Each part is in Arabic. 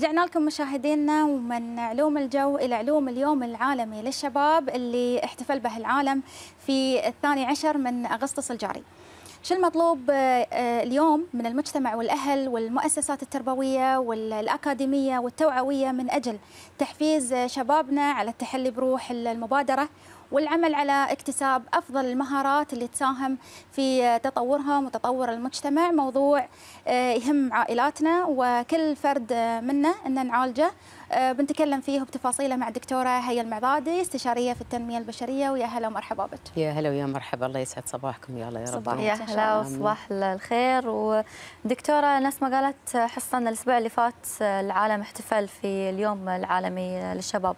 رجعنا لكم مشاهدينا، ومن علوم الجو إلى علوم اليوم العالمي للشباب اللي احتفل به العالم في 12 من أغسطس الجاري. شو المطلوب اليوم من المجتمع والأهل والمؤسسات التربوية والأكاديمية والتوعوية من أجل تحفيز شبابنا على التحلي بروح المبادرة والعمل على اكتساب أفضل المهارات اللي تساهم في تطورهم وتطور المجتمع؟ موضوع يهم عائلاتنا وكل فرد منا أن نعالجه. بنتكلم فيه بتفاصيله مع الدكتورة هيا المعضادي، استشارية في التنمية البشرية. ويا هلا ومرحبا بك. يا هلا ويا مرحبا، الله يسعد صباحكم. يا الله يا رب. يا هلا وصباح الخير. ودكتورة ناس ما قالت حصلنا الأسبوع اللي فات العالم احتفل في اليوم العالمي للشباب.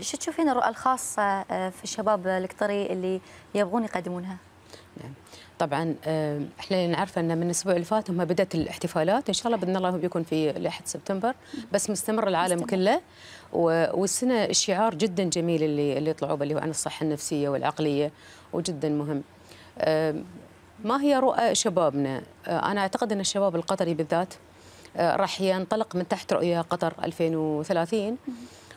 شو تشوفين الرؤى الخاصة في الشباب القطري اللي يبغون يقدمونها؟ نعم طبعا احنا اللي نعرفه ان من الاسبوع اللي فات هم بدات الاحتفالات، ان شاء الله باذن الله بيكون في لحد سبتمبر، بس مستمر العالم كله. والسنه شعار جدا جميل اللي طلعوا به اللي هو عن الصحه النفسيه والعقليه، وجدا مهم. ما هي رؤى شبابنا؟ انا اعتقد ان الشباب القطري بالذات راح ينطلق من تحت رؤيه قطر 2030.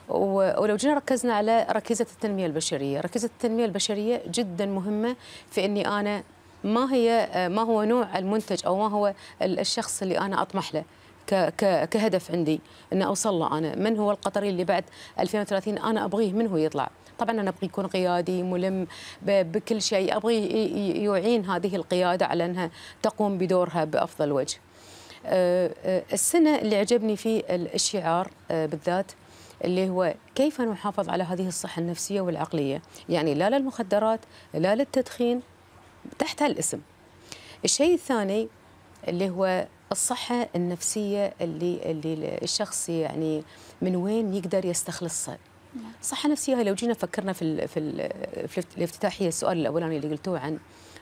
ولو جينا ركزنا على ركيزة التنمية البشرية، ركيزة التنمية البشرية جدا مهمة في أني أنا ما هو نوع المنتج أو ما هو الشخص اللي أنا أطمح له كهدف عندي أن أوصل له. أنا من هو القطري اللي بعد 2030 أنا أبغيه من هو يطلع؟ طبعا أنا أبغي يكون قيادي ملم بكل شيء، أبغي يعين هذه القيادة على أنها تقوم بدورها بأفضل وجه. السنة اللي عجبني فيه الشعار بالذات اللي هو كيف نحافظ على هذه الصحة النفسية والعقلية، يعني لا للمخدرات لا للتدخين تحت هالاسم. الشيء الثاني اللي هو الصحة النفسية اللي الشخص يعني من وين يقدر يستخلصها. الصحة النفسية لو جينا فكرنا في الافتتاحية السؤال الأولاني اللي قلتوه عن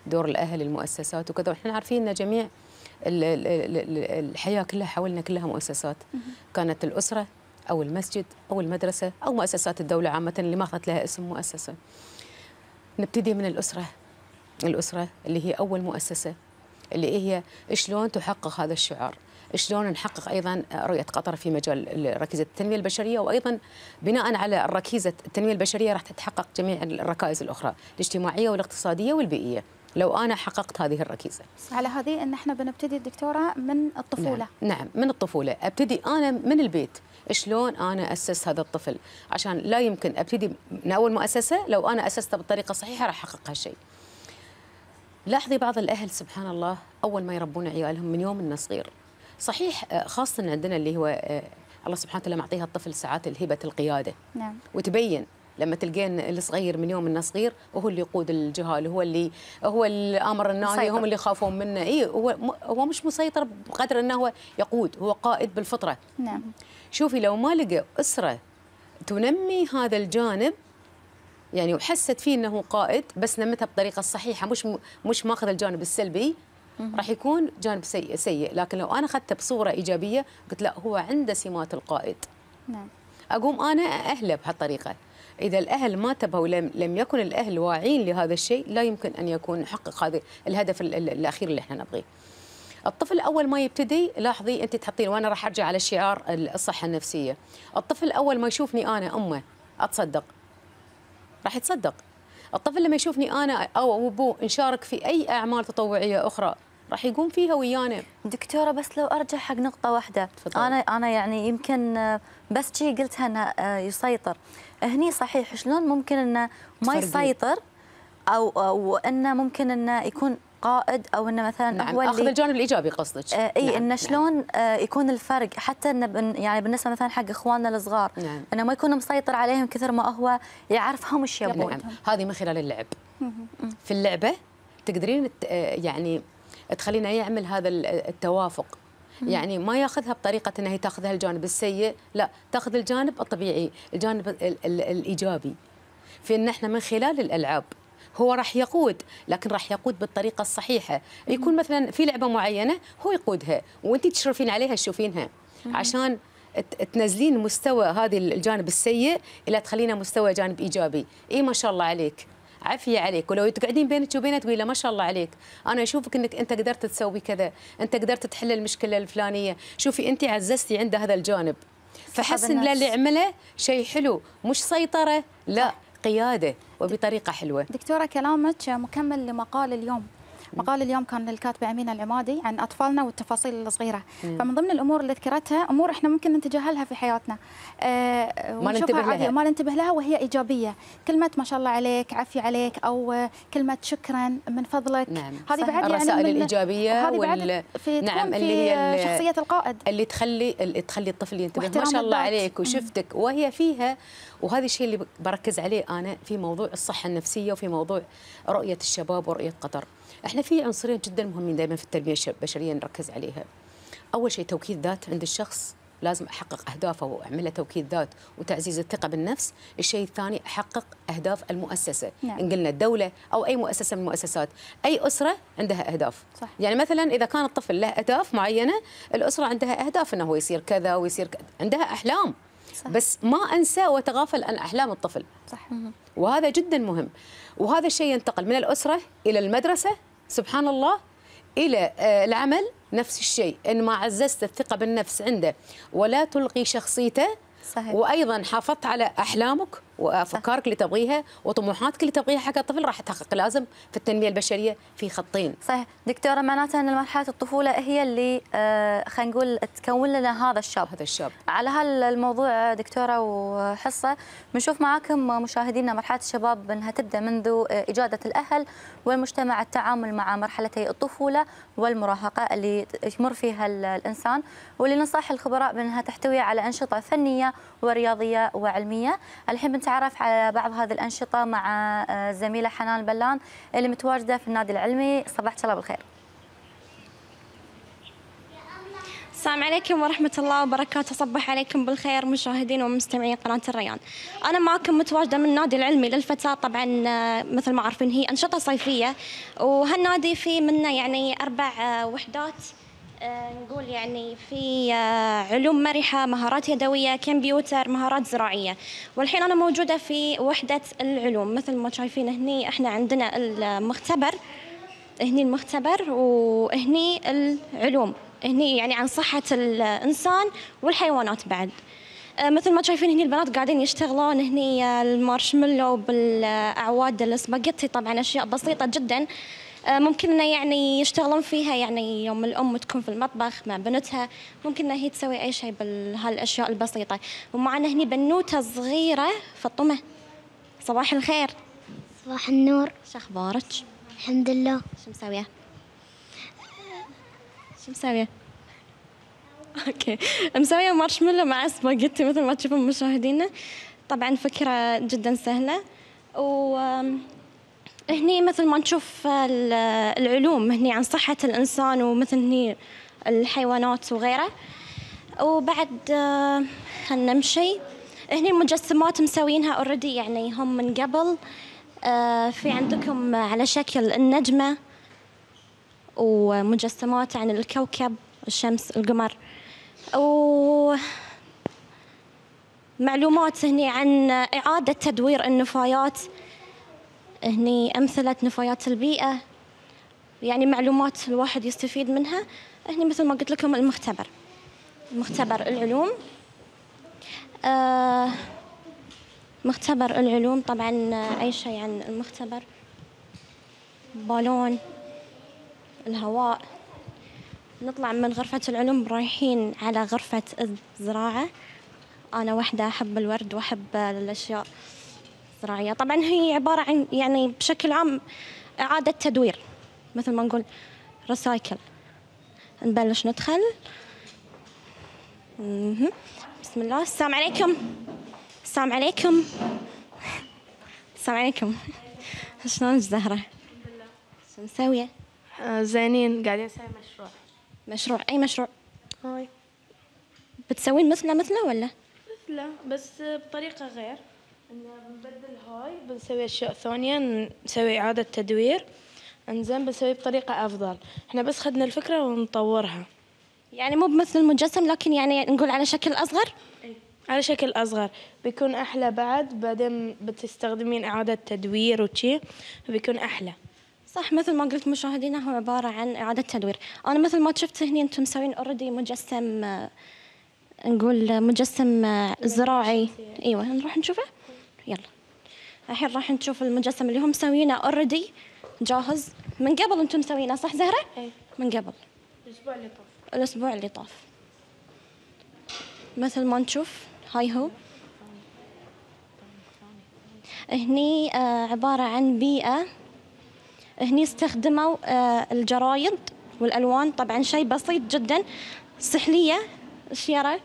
دور الأهل المؤسسات وكذا، ونحن عارفين أن جميع الحياة كلها حولنا كلها مؤسسات، كانت الأسرة أو المسجد أو المدرسة أو مؤسسات الدولة عامة اللي ما أخذت لها اسم مؤسسة. نبتدي من الأسرة اللي هي أول مؤسسة، اللي هي شلون تحقق هذا الشعار، شلون نحقق أيضا رؤية قطر في مجال ركيزة التنمية البشرية. وأيضا بناء على ركيزة التنمية البشرية راح تتحقق جميع الركائز الأخرى الاجتماعية والاقتصادية والبيئية لو أنا حققت هذه الركيزة. على هذه أن احنا بنبتدي الدكتورة من الطفولة. نعم من الطفولة، أبتدي أنا من البيت، شلون أنا أسس هذا الطفل، عشان لا يمكن أبتدي من أول مؤسسة لو أنا أسستها بالطريقة الصحيحة راح أحقق هالشيء. لاحظي بعض الأهل سبحان الله أول ما يربون عيالهم من يوم إنه صغير، صحيح خاصة عندنا اللي هو الله سبحانه وتعالى معطيها الطفل ساعات الهبة القيادة. نعم. وتبين لما تلقين الصغير من يوم انه صغير وهو اللي يقود الجهال، هو اللي امر الناس، هم اللي يخافون منه. اي هو مش مسيطر بقدر انه هو يقود، هو قائد بالفطره. نعم. شوفي لو ما لقى اسره تنمي هذا الجانب يعني وحست فيه انه قائد، بس نمتها بالطريقه الصحيحه، مش ماخذ الجانب السلبي، راح يكون جانب سيء. لكن لو انا اخذته بصوره ايجابيه قلت لا هو عنده سمات القائد. نعم. اقوم انا اهله بهالطريقه. إذا الأهل ما تبوا، لم يكن الأهل واعين لهذا الشيء، لا يمكن أن يكون نحقق هذا الهدف الأخير اللي احنا نبغيه. الطفل أول ما يبتدي، لاحظي أنت تحطين وأنا راح أرجع على شعار الصحة النفسية، الطفل أول ما يشوفني أنا أمه أتصدق راح يتصدق. الطفل لما يشوفني أنا أو أبوه نشارك في أي أعمال تطوعية أخرى راح يقوم فيها ويانا. دكتورة بس لو أرجع حق نقطة واحدة، أنا يعني يمكن بس شي قلتها أنه يسيطر هني، صحيح شلون ممكن أنه ما يسيطر أو أنه ممكن أنه يكون قائد أو أنه مثلا. نعم. هو اللي أخذ الجانب الإيجابي قصدك. أي. نعم. أنه شلون. نعم. يكون الفرق حتى أنه يعني بالنسبة مثلا حق إخواننا الصغار. نعم. أنه ما يكون مسيطر عليهم كثر ما هو يعرفهم وش يبون. نعم. هذه من خلال اللعب. في اللعبة تقدرين يعني تخلينا يعمل هذا التوافق، يعني ما ياخذها بطريقه انها هي تاخذها الجانب السيء، لا تاخذ الجانب الطبيعي، الجانب الايجابي. في ان احنا من خلال الالعاب هو راح يقود، لكن راح يقود بالطريقه الصحيحه، يكون مثلا في لعبه معينه هو يقودها وانت تشرفين عليها تشوفينها، عشان تنزلين مستوى هذا الجانب السيء الى تخلينا مستوى جانب ايجابي. اي ما شاء الله عليك، عافية عليك. ولو تقعدين بينك وبينه تقولي له ما شاء الله عليك، أنا أشوفك أنك أنت قدرت تسوي كذا، أنت قدرت تحل المشكلة الفلانية، شوفي أنت عززتي عنده هذا الجانب. فحس ان اللي عمله شيء حلو، مش سيطرة، لا قيادة وبطريقة حلوة. دكتورة كلامك مكمل لمقال اليوم. مقال اليوم كان للكاتبة أمينة العمادي عن أطفالنا والتفاصيل الصغيرة. فمن ضمن الأمور اللي ذكرتها أمور إحنا ممكن نتجاهلها في حياتنا، ما ننتبه لها وهي إيجابية. كلمة ما شاء الله عليك، عافية عليك، أو كلمة شكرا، من فضلك. نعم. هذه بعد يعني الرسائل الإيجابية نعم اللي هي شخصية القائد اللي تخلي الطفل ينتبه ما شاء الله عليك وشفتك وهي فيها. وهذا الشيء اللي بركز عليه أنا في موضوع الصحة النفسية وفي موضوع رؤية الشباب ورؤية قطر. احنا في عنصرين جدا مهمين دائما في التنميه البشريه نركز عليها. اول شيء توكيد ذات عند الشخص، لازم احقق اهدافه واعمل له توكيد ذات وتعزيز الثقه بالنفس. الشيء الثاني احقق اهداف المؤسسه، نعم. ان قلنا الدوله او اي مؤسسه من المؤسسات، اي اسره عندها اهداف، صح. يعني مثلا اذا كان الطفل له اهداف معينه، الاسره عندها اهداف انه هو يصير كذا ويصير كذا، عندها احلام، صح. بس ما انسى واتغافل عن احلام الطفل، صح. وهذا جدا مهم، وهذا الشيء ينتقل من الاسره الى المدرسه، سبحان الله، إلى العمل. نفس الشيء، إن ما عززت الثقة بالنفس عنده ولا تلقي شخصيته، صحيح. وأيضا حافظت على أحلامك وأفكارك اللي تبغيها وطموحاتك اللي تبغيها حق الطفل، راح تحقق. لازم في التنمية البشرية في خطين، صحيح دكتورة. معناتها أن مرحلة الطفولة هي اللي خلينا نقول تكون لنا هذا الشاب. على هالموضوع دكتورة وحصة بنشوف معاكم مشاهدينا مرحلة الشباب أنها تبدأ منذ إجادة الأهل والمجتمع، التعامل مع مرحلتي الطفولة والمراهقة اللي يمر فيها الإنسان، واللي ننصح الخبراء بأنها تحتوي على أنشطة فنية ورياضية وعلمية. الحين تعرف على بعض هذه الأنشطة مع الزميلة حنان البلان اللي متواجدة في النادي العلمي. صباحك الله بالخير. السلام عليكم ورحمة الله وبركاته. صبح عليكم بالخير مشاهدين ومستمعين قناة الريان. أنا معكم متواجدة من النادي العلمي للفتاة. طبعا مثل ما عارفين هي أنشطة صيفية، وهالنادي فيه منه يعني 4 وحدات، نقول يعني في علوم مرحة، مهارات يدوية، كمبيوتر، مهارات زراعية. والحين أنا موجودة في وحدة العلوم. مثل ما شايفين هني إحنا عندنا المختبر، هني المختبر وهني العلوم، هني يعني عن صحة الإنسان والحيوانات بعد. مثل ما شايفين هني البنات قاعدين يشتغلون هني المارشميلو بالأعواد السباجيتي، طبعا أشياء بسيطة جدا ممكن يعني يشتغلون فيها. يعني يوم الأم تكون في المطبخ مع بنتها ممكن هي تسوي أي شيء بهالأشياء البسيطة. ومعنا هني بنوتة صغيرة، فاطمة. صباح الخير. صباح النور. شو أخبارك؟ الحمد لله. شو مسوية؟ أوكي، مسوية مارشميلو مع سباجيتي مثل ما تشوفون مشاهدينا. طبعا فكرة جدا سهلة. و هني مثل ما نشوف العلوم هني عن صحة الإنسان، ومثل هني الحيوانات وغيره. وبعد خلنا نمشي هني المجسمات مسوينها اوريدي يعني هم من قبل. في عندكم على شكل النجمة ومجسمات عن الكوكب، الشمس، القمر، و معلومات هني عن إعادة تدوير النفايات، هني أمثلة نفايات البيئة، يعني معلومات الواحد يستفيد منها. هني مثل ما قلت لكم المختبر العلوم، مختبر العلوم. طبعا أي شيء عن المختبر، بالون، الهواء. نطلع من غرفة العلوم رايحين على غرفة الزراعة. أنا واحدة أحب الورد وأحب الأشياء الزراعية. طبعا هي عبارة عن يعني بشكل عام إعادة تدوير، مثل ما نقول ريسايكل. نبلش ندخل. بسم الله. السلام عليكم. شلونك زهرة؟ الحمد لله. شو مسوية؟ زينين، قاعدين نسوي مشروع. أي مشروع؟ هاي. بتسوين مثله ولا؟ مثله بس بطريقة غير. بنبدل هاي، بنسوي اشياء ثانيه، نسوي اعاده تدوير، انزين بنسوي بطريقه افضل. احنا بس خدنا الفكره ونطورها، يعني مو بمثل المجسم لكن يعني نقول على شكل اصغر. اي على شكل اصغر بيكون احلى. بعدين بتستخدمين اعاده تدوير وشي بيكون احلى، صح. مثل ما قلت مشاهدينا هو عباره عن اعاده تدوير. انا مثل ما شفت هني انتم مسوين اوريدي مجسم نقول مجسم زراعي. ايوه نروح نشوفه، يلا الحين راح نشوف المجسم اللي هم مسويينه اوريدي جاهز من قبل. انتم مسويينه صح زهره؟ اي من قبل الاسبوع اللي طاف. الاسبوع اللي طاف مثل ما نشوف. هاي هو هني عباره عن بيئه، هني استخدموا الجرايد والالوان، طبعا شيء بسيط جدا، سحليه الشيره.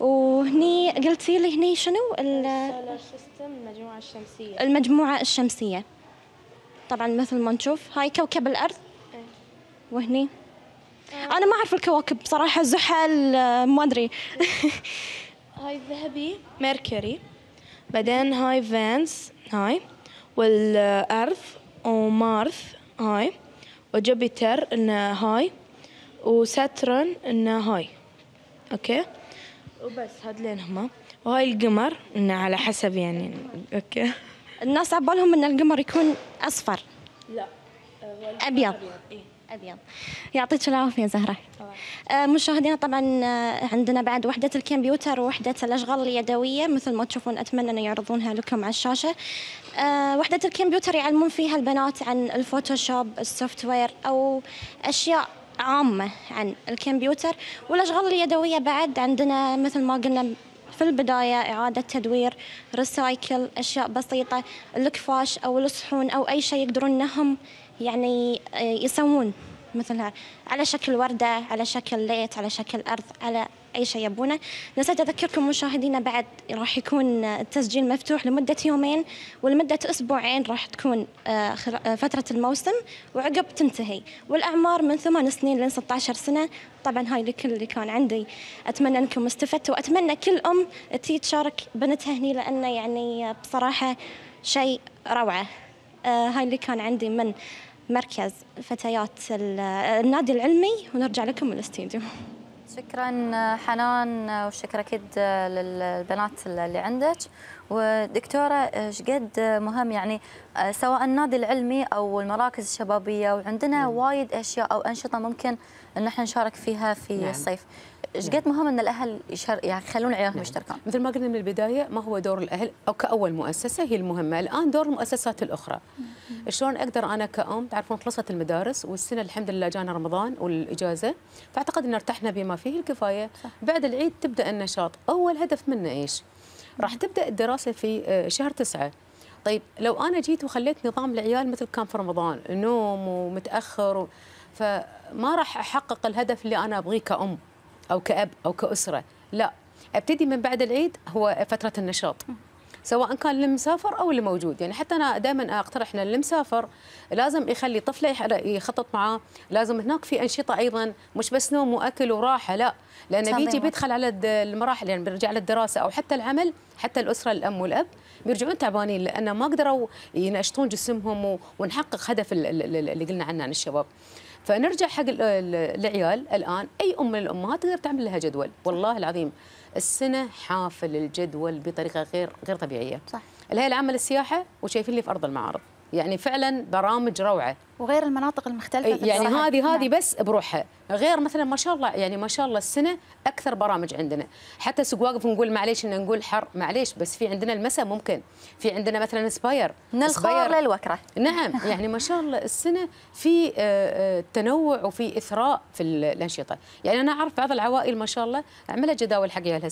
وهني قلتي لي هني شنو؟ السولار سيستم، المجموعه الشمسيه. المجموعه الشمسيه طبعا مثل ما نشوف. هاي كوكب الارض. وهني انا ما اعرف الكواكب بصراحه، زحل ما ادري. هاي الذهبي ميركوري، بعدين هاي فانس، هاي والارض ومارث، هاي وجوبيتر انه هاي وساترن انه هاي. اوكي وبس هذلين هما. وهاي القمر انه على حسب يعني. اوكي الناس عبالهم ان القمر يكون اصفر، لا ابيض. ابيض. يعطيك العافيه زهره. مشاهدينا طبعا عندنا بعد وحده الكمبيوتر ووحده الاشغال اليدويه، مثل ما تشوفون اتمنى ان يعرضونها لكم على الشاشه. وحده الكمبيوتر يعلمون فيها البنات عن الفوتوشوب، السوفت وير، او اشياء عامه عن الكمبيوتر. والاشغال اليدويه بعد عندنا مثل ما قلنا في البدايه اعاده تدوير، ريسايكل، اشياء بسيطه، الكفاش او الصحون او اي شيء يقدرون انهم يعني يسوون مثلها على شكل وردة، على شكل ليت، على شكل أرض، على أي شيء يبونه. نسيت أذكركم مشاهدينا بعد راح يكون التسجيل مفتوح لمدة يومين ولمدة أسبوعين، راح تكون فترة الموسم وعقب تنتهي، والأعمار من 8 سنين لين 16 سنة. طبعا هاي لكل اللي كان عندي، أتمنى أنكم استفدتوا، وأتمنى كل أم تيجي تشارك بنتها هني، لأنه يعني بصراحة شيء روعة. هاي اللي كان عندي من مركز فتيات النادي العلمي، ونرجع لكم الاستديو. شكرا حنان، وشكرا اكيد للبنات اللي عندك. ودكتوره ايش قد مهم يعني سواء النادي العلمي او المراكز الشبابيه، وعندنا وايد اشياء او انشطه ممكن ان احنا نشارك فيها في الصيف. ايش قد مهم ان الاهل يعني يخلون عيالهم يشتركون. مثل ما قلنا من البدايه، ما هو دور الاهل او كاول مؤسسه هي المهمه، الان دور المؤسسات الاخرى. شلون اقدر انا كأم، تعرفون خلصت المدارس والسنه الحمد لله، جانا رمضان والاجازه، فاعتقد ان ارتحنا بما فيه الكفايه. صح. بعد العيد تبدا النشاط، اول هدف منه ايش؟ راح تبدا الدراسه في شهر 9. طيب لو انا جيت وخليت نظام العيال مثل كان في رمضان، نوم ومتاخر فما راح احقق الهدف اللي انا ابغيه كأم او كأب او كأسره. لا، ابتدي من بعد العيد هو فتره النشاط، سواء كان المسافر او اللي موجود. يعني حتى انا دائما اقترح ان المسافر لازم يخلي طفله يخطط معاه، لازم هناك في انشطه ايضا، مش بس نوم واكل وراحه، لا، لانه بيجي بيدخل على المراحل، يعني بيرجع للدراسه او حتى العمل، حتى الاسره الام والاب بيرجعون تعبانين لانه ما قدروا ينشطون جسمهم ونحقق هدف اللي قلنا عنه عن الشباب. فنرجع حق العيال. الان اي ام من الامهات تقدر تعمل لها جدول، والله العظيم السنه حافل الجدول بطريقه غير طبيعيه. صح. الهيئه العامه للسياحه وشايفين لي في ارض المعارض، يعني فعلا برامج روعه، وغير المناطق المختلفه يعني هذه بس بروحها، غير مثلا ما شاء الله، يعني ما شاء الله السنه اكثر برامج عندنا. حتى سوق واقف نقول معليش ان نقول حر، معليش، بس في عندنا المساء، ممكن في عندنا مثلا سباير، من الخور للوكره. نعم يعني ما شاء الله السنه في تنوع وفي اثراء في الانشطه. يعني انا اعرف بعض العوائل ما شاء الله عملت جداول حق عيالها،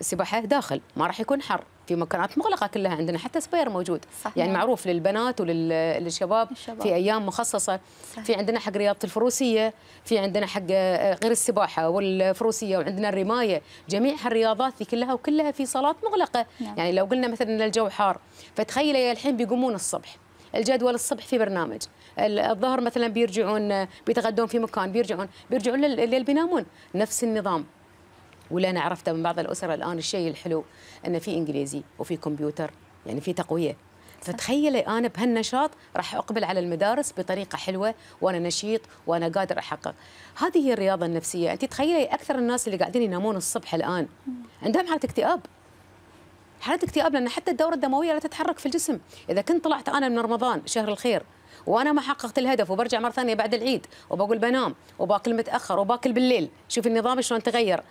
السباحه داخل، ما راح يكون حر، في مكانات مغلقه كلها عندنا، حتى سبير موجود. صحيح. يعني معروف للبنات وللشباب في ايام مخصصه. صحيح. في عندنا حق رياضه الفروسيه، في عندنا حق غير السباحه والفروسيه، وعندنا الرمايه، جميع هالرياضات في كلها، وكلها في صالات مغلقه. نعم. يعني لو قلنا مثلا ان الجو حار، فتخيلي الحين بيقومون الصبح، الجدول الصبح في برنامج، الظهر مثلا بيرجعون بيتغدون في مكان، بيرجعون الليل بينامون، نفس النظام. ولا انا عرفته من بعض الاسر الان الشيء الحلو انه في انجليزي وفي كمبيوتر، يعني في تقويه. فتخيلي انا بهالنشاط راح اقبل على المدارس بطريقه حلوه، وانا نشيط وانا قادر احقق. هذه هي الرياضه النفسيه. انت تخيلي اكثر الناس اللي قاعدين ينامون الصبح الان عندهم حاله اكتئاب. حالات اكتئاب، لان حتى الدوره الدمويه لا تتحرك في الجسم. اذا كنت طلعت انا من رمضان شهر الخير وانا ما حققت الهدف وبرجع مره ثانيه بعد العيد وبقول بنام وباكل متاخر وباكل بالليل، شوف النظام شلون تغير.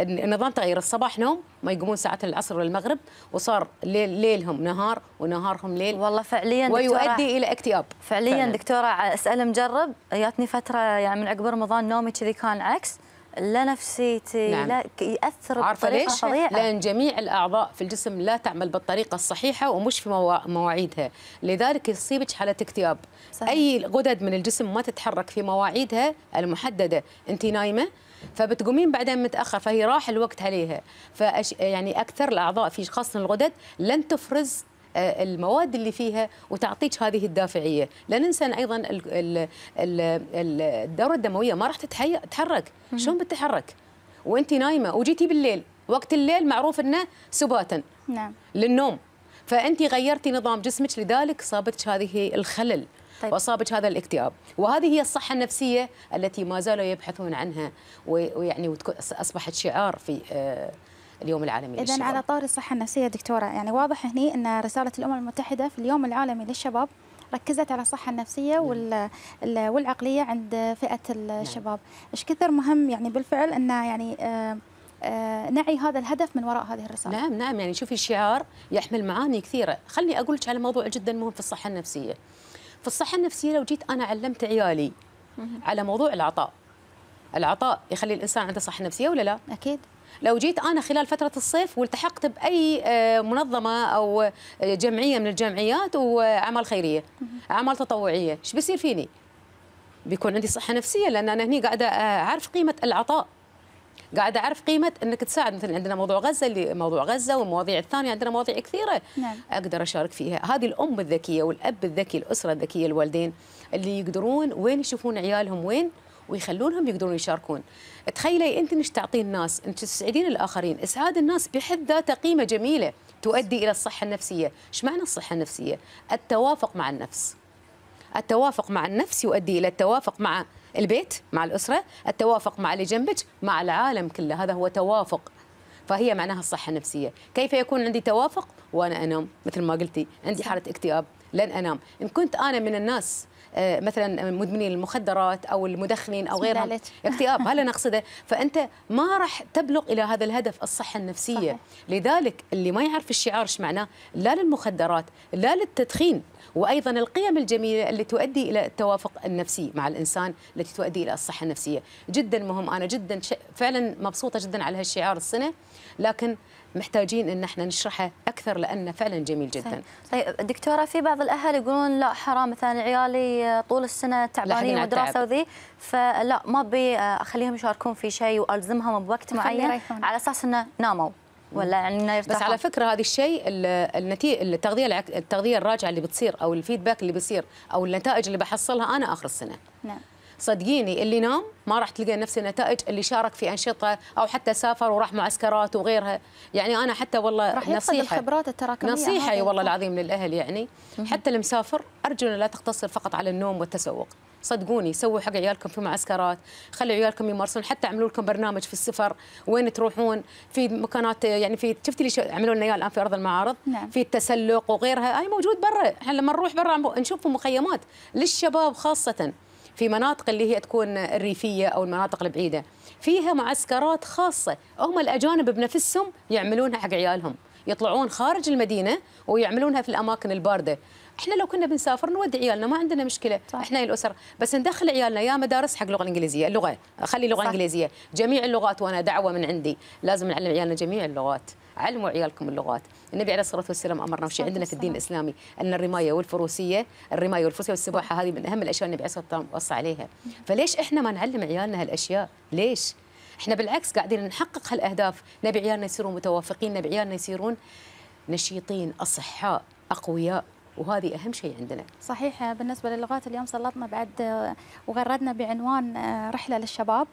النظام تغير، الصباح نوم ما يقومون ساعة العصر والمغرب، وصار ليلهم نهار ونهارهم ليل. والله فعليا ويؤدي الى اكتئاب. فعليا دكتورة اسال مجرب، جاتني فترة يعني من عقب رمضان نومي كذي كان عكس، لا نفسيتي نعم. لا ياثر بطريقة فظيعة، لان جميع الاعضاء في الجسم لا تعمل بالطريقة الصحيحة ومش في مواعيدها، لذلك يصيبك حالة اكتئاب. صحيح. اي غدد من الجسم ما تتحرك في مواعيدها المحددة، انت نايمة فبتقومين بعدين متاخر، فهي راح الوقت عليها. يعني اكثر الاعضاء في خاصه الغدد لن تفرز المواد اللي فيها وتعطيك هذه الدافعيه. لا ننسى ايضا الدوره الدمويه ما راح تتحرك، شلون بتتحرك وانت نايمه وجيتي بالليل؟ وقت الليل معروف انه سباتا نعم للنوم، فانت غيرتي نظام جسمك، لذلك صابتك هذه الخلل. طيب. وأصابت هذا الاكتئاب، وهذه هي الصحة النفسية التي ما زالوا يبحثون عنها، ويعني أصبحت شعار في اليوم العالمي للشباب. إذن على طار الصحة النفسية دكتورة، يعني واضح هني أن رسالة الأمم المتحدة في اليوم العالمي للشباب ركزت على الصحة النفسية والعقلية عند فئة الشباب. إيش كثر مهم يعني بالفعل أن يعني نعي هذا الهدف من وراء هذه الرسالة. نعم نعم، يعني شوفي الشعار يحمل معاني كثيرة. خلني أقول لك على موضوع جدا مهم في الصحة النفسية. في الصحة النفسية لو جيت أنا علمت عيالي على موضوع العطاء، العطاء يخلي الإنسان عنده صحة نفسية ولا لا؟ أكيد. لو جيت أنا خلال فترة الصيف والتحقت بأي منظمة أو جمعية من الجمعيات وأعمال خيرية، أعمال تطوعية، إيش بيصير فيني؟ بيكون عندي صحة نفسية، لأن أنا هني قاعدة أعرف قيمة العطاء، قاعدة أعرف قيمة أنك تساعد. مثل عندنا موضوع غزة، اللي موضوع غزة والمواضيع الثانية، عندنا مواضيع كثيرة نعم. أقدر أشارك فيها. هذه الأم الذكية والأب الذكي، الأسرة الذكية، الوالدين اللي يقدرون وين يشوفون عيالهم وين ويخلونهم يقدرون يشاركون. تخيلي أنت إنك تعطين الناس، أنت تسعدين الآخرين، إسعاد الناس بحد ذاته قيمة جميلة تؤدي إلى الصحة النفسية. إيش معنى الصحة النفسية؟ التوافق مع النفس. التوافق مع النفس يؤدي إلى التوافق مع البيت، مع الأسرة، التوافق مع اللي جنبك، مع العالم كله، هذا هو توافق. فهي معناها الصحة النفسية. كيف يكون عندي توافق وأنا أنام؟ مثل ما قلتي عندي حالة اكتئاب لن أنام. إن كنت أنا من الناس مثلا مدمنين المخدرات أو المدخنين أو غيرهم اكتئاب هل نقصده؟ فأنت ما راح تبلغ إلى هذا الهدف، الصحة النفسية. صحيح. لذلك اللي ما يعرف الشعار إيش معناه، لا للمخدرات لا للتدخين، وأيضا القيم الجميلة اللي تؤدي إلى التوافق النفسي مع الإنسان التي تؤدي إلى الصحة النفسية. جدا مهم. أنا جدا فعلا مبسوطة جدا على هالشعار السنة، لكن محتاجين أن احنا نشرحه أكثر لأنه فعلا جميل جدا. طيب دكتورة، في بعض الأهل يقولون لا حرام، مثلا عيالي طول السنة تعبانين ودراسة وذي، فلا ما أبي أخليهم يشاركون في شيء وألزمهم بوقت معين على أساس أنه ناموا ولا يعني يرتاحون. بس على فكرة هذا الشيء التغذية الراجعة اللي بتصير أو الفيدباك اللي بيصير أو النتائج اللي بحصلها أنا آخر السنة. نعم. صدقيني اللي نام ما راح تلقى نفس النتائج اللي شارك في أنشطة أو حتى سافر وراح معسكرات وغيرها. يعني أنا حتى والله راح نصيحة، الخبرات التراكمية نصيحة والله العظيم للأهل، يعني حتى المسافر أرجو لا تقتصر فقط على النوم والتسوق. صدقوني سووا حق عيالكم في معسكرات، خلوا عيالكم يمارسون، حتى عملوا لكم برنامج في السفر وين تروحون في مكانات. يعني في شفتي اللي عملوا لنا اياه الان في ارض المعارض نعم. في التسلق وغيرها، هاي موجود برا. احنا لما نروح برا نشوف مخيمات للشباب خاصة في مناطق اللي هي تكون الريفية أو المناطق البعيدة، فيها معسكرات خاصة هم الأجانب بنفسهم يعملونها حق عيالهم، يطلعون خارج المدينة ويعملونها في الأماكن الباردة. احنا لو كنا بنسافر نودي عيالنا ما عندنا مشكلة. صح. احنا الأسر بس ندخل عيالنا يا مدارس حق اللغة الإنجليزية، اللغة خلي اللغة الإنجليزية، جميع اللغات. وأنا دعوة من عندي لازم نعلم عيالنا جميع اللغات. علموا عيالكم اللغات. النبي عليه الصلاة والسلام أمرنا وشي عندنا في الدين الإسلامي أن الرماية والفروسية والسباحة هذه من أهم الأشياء النبي عليه الصلاة والسلام وصى عليها. فليش احنا ما نعلم عيالنا هالأشياء؟ ليش؟ احنا بالعكس قاعدين نحقق هالأهداف، نبي عيالنا يصيرون متوافقين، نبي عيالنا يصيرون نشيطين، أصحاء، أقوياء، وهذه أهم شيء عندنا. صحيح. بالنسبة للغات اليوم سلطنا بعد وغردنا بعنوان رحلة للشباب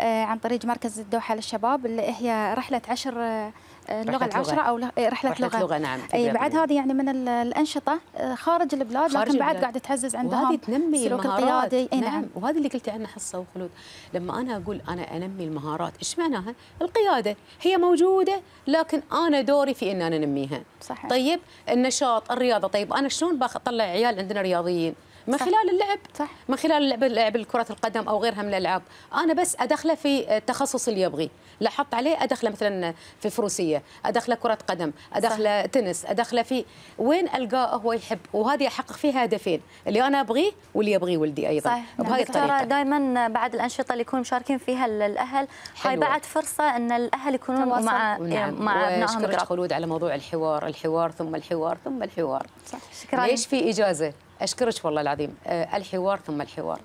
عن طريق مركز الدوحة للشباب، اللي هي رحلة 10 اللغه العشره او رحله لغه نعم. اي بعد هذه يعني من الانشطه خارج البلاد، لكن بعد قاعده تعزز عندها وهذه تنمي المهارات. نعم. نعم وهذه اللي قلتي عنها حصه وخلود. لما انا اقول انا انمي المهارات ايش معناها؟ القياده هي موجوده لكن انا دوري في ان انا انميها. صحيح. طيب النشاط، الرياضه، طيب انا شلون بطلع عيال عندنا رياضيين؟ من خلال اللعب. صح. من خلال لعب كرة القدم أو غيرها من الألعاب، أنا بس أدخله في التخصص اللي يبغي، لاحظت عليه أدخله مثلا في فروسية، أدخله كرة قدم، أدخله تنس، أدخله في وين ألقاه هو يحب، وهذه أحقق فيها هدفين، اللي أنا أبغيه واللي يبغيه ولدي أيضا. صحيح. بهذه الطريقة. دائما بعد الأنشطة اللي يكونوا مشاركين فيها الأهل، هاي بعد فرصة أن الأهل يكونون مع أبنائهم. شكرا خلود على موضوع الحوار ثم الحوار ثم الحوار. صح. شكرا. ليش في إجازة؟ أشكرك والله العظيم. الحوار ثم الحوار،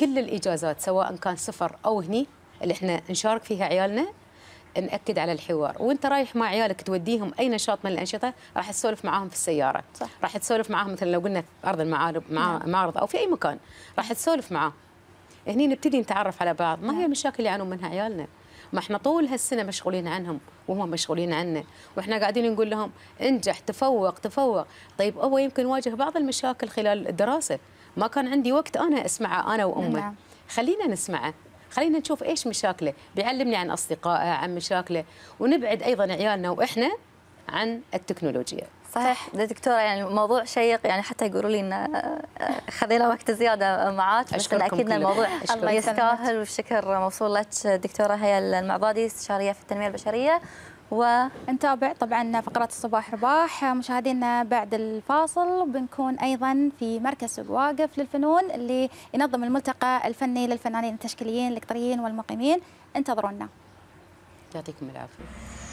كل الإجازات سواء كان سفر أو هني اللي احنا نشارك فيها عيالنا نأكد على الحوار. وانت رايح مع عيالك توديهم أي نشاط من الأنشطة راح تسولف معاهم في السيارة. صح. راح تسولف معاهم مثلا لو قلنا في أرض المعارض معرض أو في أي مكان راح تسولف معاهم. هني نبتدي نتعرف على بعض. ما هي المشاكل اللي يعانون منها عيالنا؟ ما احنا طول هالسنة مشغولين عنهم وهم مشغولين عنا، واحنا قاعدين نقول لهم انجح، تفوق تفوق. طيب هو يمكن واجه بعض المشاكل خلال الدراسة، ما كان عندي وقت أنا أسمعه أنا وأمه. نعم. خلينا نسمعه، خلينا نشوف إيش مشاكله، بيعلمني عن أصدقائه، عن مشاكله، ونبعد أيضا عيالنا وإحنا عن التكنولوجيا. صحيح دكتورة، يعني الموضوع شيق، يعني حتى يقولوا لي إن خذينا وقت زيادة معاك، بس أكيد الموضوع الله يستاهل. والشكر موصول لك دكتورة هيا المعضادي، استشارية في التنمية البشرية. ونتابع طبعا فقرات الصباح رباح. مشاهدينا بعد الفاصل بنكون ايضا في مركز واقف للفنون اللي ينظم الملتقى الفني للفنانين التشكيليين القطريين والمقيمين، انتظرونا. يعطيكم العافية.